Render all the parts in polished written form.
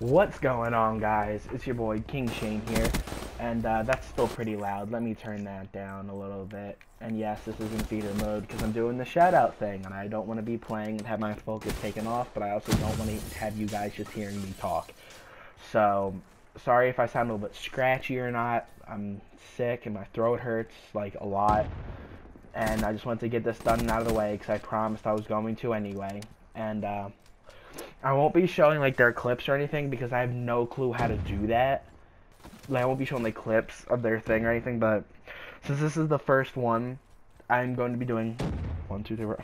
What's going on, guys? It's your boy King Shane here, and that's still pretty loud. Let me turn that down a little bit. And yes, this is in theater mode because I'm doing the shout-out thing, and I don't want to be playing and have my focus taken off, but I also don't want to have you guys just hearing me talk. So, sorry if I sound a little bit scratchy or not. I'm sick, and my throat hurts, like, a lot. And I just wanted to get this done and out of the way because I promised I was going to anyway. And, I won't be showing, like, their clips or anything because I have no clue how to do that. Like, I won't be showing, like, clips of their thing or anything, but since this is the first one, I'm going to be doing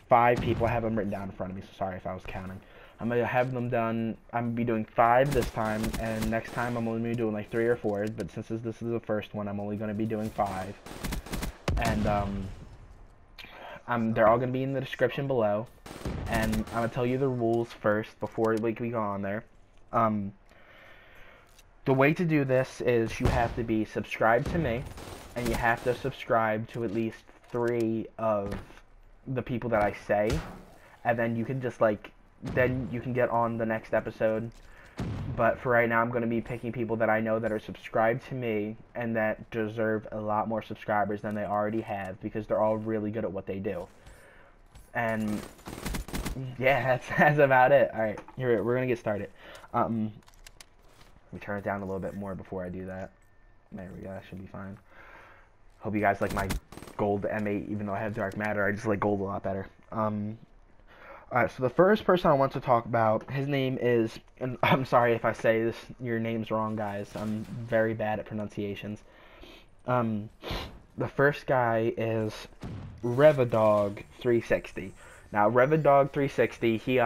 5 people. I have them written down in front of me, so sorry if I was counting. I'm going to have them done. I'm going to be doing 5 this time, and next time I'm only going to be doing, like, 3 or 4, but since this is the first one, I'm only going to be doing 5. And, they're all going to be in the description below. And I'm going to tell you the rules first before, like, we go on there. The way to do this is you have to be subscribed to me. And you have to subscribe to at least 3 of the people that I say. And then you can just, like, then you can get on the next episode. But for right now, I'm going to be picking people that I know that are subscribed to me. And that deserve a lot more subscribers than they already have. Because they're all really good at what they do. And yeah, that's about it. Alright, here we're gonna get started. Let me turn it down a little bit more before I do that. There we go, that should be fine. Hope you guys like my gold M8, even though I have dark matter, I just like gold a lot better. Alright, so the first person I want to talk about, his name is, and I'm sorry if I say this, your name's wrong, guys. I'm very bad at pronunciations. The first guy is Rivadog360. Now, Rivadog360, he,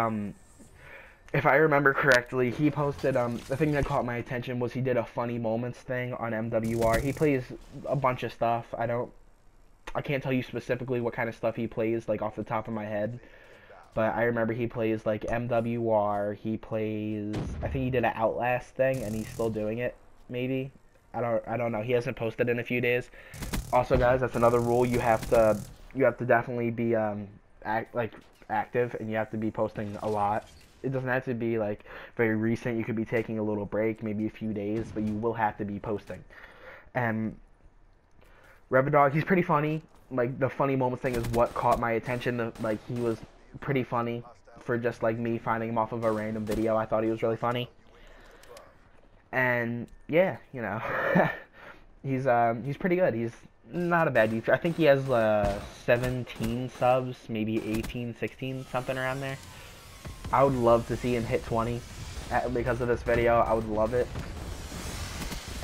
if I remember correctly, he posted, the thing that caught my attention was he did a funny moments thing on MWR. He plays a bunch of stuff. I can't tell you specifically what kind of stuff he plays, like, off the top of my head. But I remember he plays, like, MWR. He plays, I think he did an Outlast thing, and he's still doing it, maybe. I don't know. He hasn't posted in a few days. Also, guys, that's another rule. You have to definitely be, active, and you have to be posting a lot. It doesn't have to be, like, very recent. You could be taking a little break, maybe a few days, but you will have to be posting. And Rivadog, he's pretty funny. Like, the funny moments thing is what caught my attention. Like, he was pretty funny for just, like, me finding him off of a random video. I thought he was really funny. And, yeah, you know, he's pretty good. He's not a bad YouTuber. I think he has 17 subs, maybe 18, 16, something around there. I would love to see him hit 20 because of this video. I would love it.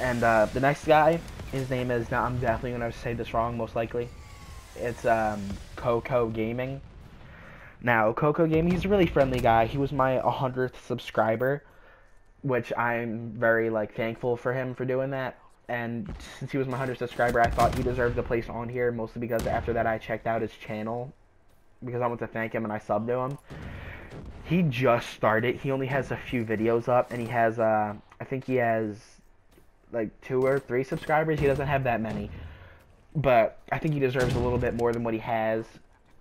And the next guy, his name is, now I'm definitely going to say this wrong, most likely. It's Choco Gaming. Now, Choco Gaming, he's a really friendly guy. He was my 100th subscriber, which I'm very, like, thankful for him for doing that. And since he was my 100th subscriber, I thought he deserved a place on here, mostly because after that I checked out his channel, because I went to thank him and I subbed to him. He just started. He only has a few videos up, and he has, I think he has, like, 2 or 3 subscribers. He doesn't have that many. But I think he deserves a little bit more than what he has.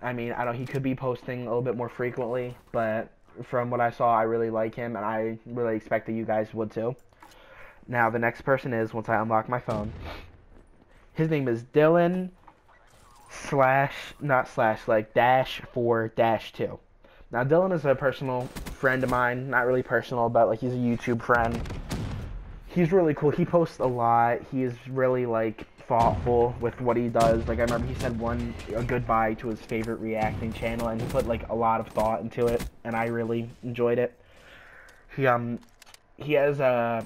I mean, I don't know, he could be posting a little bit more frequently, but from what I saw, I really like him, and I really expect that you guys would too. Now, the next person is, once I unlock my phone, his name is Dylan dash 4 dash 2. Now, Dylan is a personal friend of mine. Not really personal, but, like, he's a YouTube friend. He's really cool. He posts a lot. He is really, like, thoughtful with what he does. Like, I remember he said a goodbye to his favorite reacting channel, and he put, like, a lot of thought into it, and I really enjoyed it. He has a...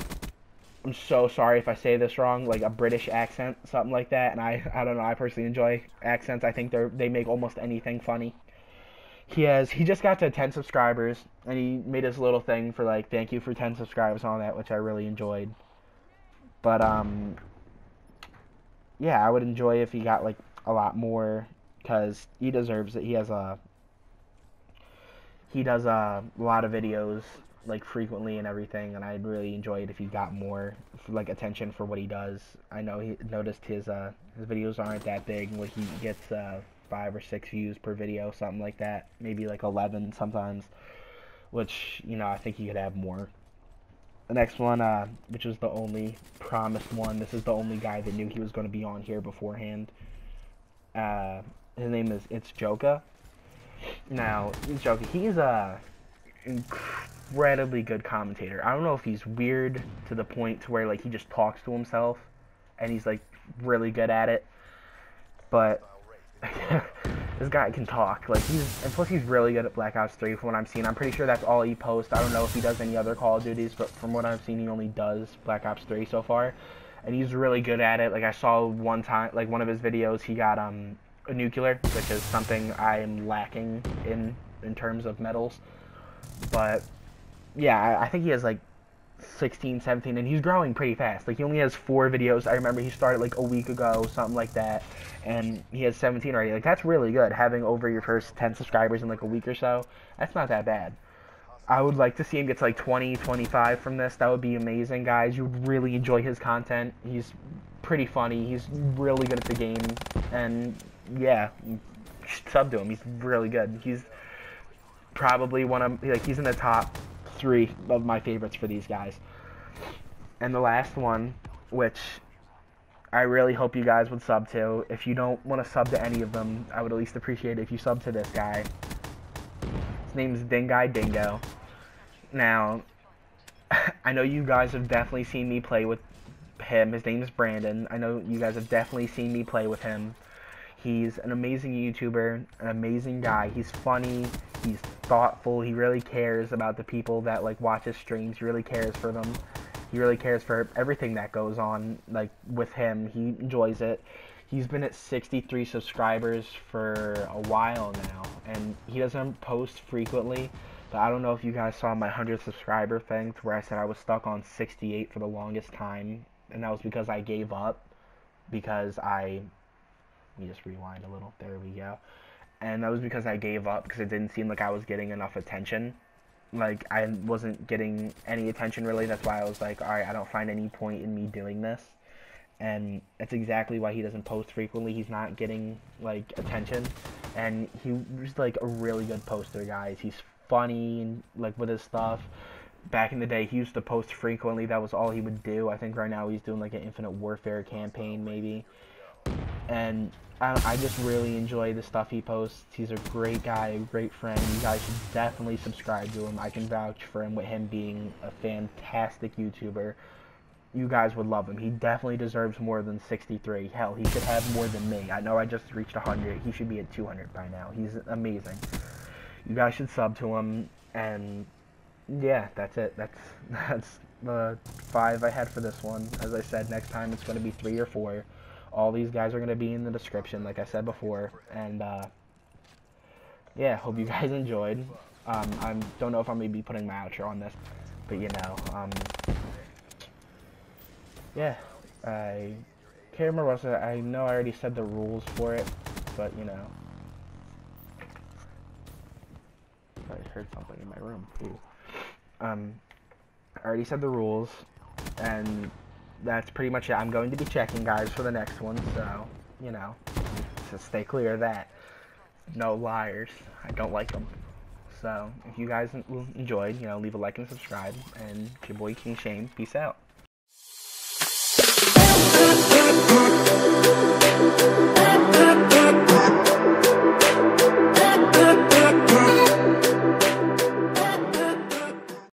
I'm so sorry if I say this wrong, like a British accent, something like that, and I don't know, I personally enjoy accents. I think they make almost anything funny. He just got to 10 subscribers, and he made his little thing for, like, thank you for 10 subscribers and all that, which I really enjoyed. But, yeah, I would enjoy if he got, like, a lot more, because he deserves it. He does a lot of videos, like, frequently and everything, and I'd really enjoy it if he got more, like, attention for what he does. I know he noticed his videos aren't that big. Like, he gets 5 or 6 views per video, something like that, maybe like 11 sometimes, which, you know, I think he could have more. The next one, which was the only promised one. This is the only guy that knew he was going to be on here beforehand. His name is Joka. Now, Joka, he's a incredibly good commentator. I don't know if he's weird to the point to where like he just talks to himself, and he's like really good at it. But this guy can talk. Like plus he's really good at Black Ops 3 from what I'm seeing. I'm pretty sure that's all he posts. I don't know if he does any other Call of Duties, but from what I've seen, he only does Black Ops 3 so far. And he's really good at it. Like I saw one time, like one of his videos, he got a nuclear, which is something I'm lacking in terms of medals. But yeah, I think he has like 16, 17, and he's growing pretty fast. Like he only has 4 videos. I remember he started like a week ago, something like that, and he has 17 already. Like that's really good. Having over your first 10 subscribers in like a week or so, that's not that bad. I would like to see him get to like 20, 25 from this. That would be amazing, guys. You'd really enjoy his content. He's pretty funny. He's really good at the game, and yeah, sub to him. He's really good. He's probably one of like he's in the top 3 of my favorites for these guys. And the last one, which I really hope you guys would sub to. If you don't want to sub to any of them, I would at least appreciate it if you sub to this guy. His name is Dingi Dingo. Now, I know you guys have definitely seen me play with him. His name is Brandon. I know you guys have definitely seen me play with him. He's an amazing YouTuber, an amazing guy. He's funny, he's thoughtful, he really cares about the people that like watch his streams. He really cares for them. He really cares for everything that goes on like with him. He enjoys it. He's been at 63 subscribers for a while now, and he doesn't post frequently, but I don't know if you guys saw my 100 subscriber thing where I said I was stuck on 68 for the longest time, and that was because I gave up because I... Let me just rewind a little. There we go. And that was because I gave up because it didn't seem like I was getting enough attention. Like, I wasn't getting any attention, really. That's why I was like, all right, I don't find any point in me doing this. And that's exactly why he doesn't post frequently. He's not getting, like, attention. And he was, like, a really good poster, guys. He's funny, and like, with his stuff. Back in the day, he used to post frequently. That was all he would do. I think right now he's doing, like, an Infinite Warfare campaign, maybe. And I just really enjoy the stuff he posts. He's a great guy, a great friend. You guys should definitely subscribe to him. I can vouch for him with him being a fantastic YouTuber. You guys would love him. He definitely deserves more than 63. Hell, he should have more than me. I know I just reached 100. He should be at 200 by now. He's amazing. You guys should sub to him. And yeah, that's it. That's the 5 I had for this one. As I said, next time it's going to be 3 or 4. All these guys are going to be in the description, like I said before, and, yeah, hope you guys enjoyed. I don't know if I'm going to be putting my outro on this, but, you know, yeah, I can't remember what I know I already said the rules for it, but, you know, I heard something in my room. Ooh. I already said the rules, and... That's pretty much it. I'm going to be checking, guys, for the next one, so, you know, just stay clear of that. No liars. I don't like them. So, if you guys enjoyed, you know, leave a like and subscribe, and it's your boy King Shane. Peace out.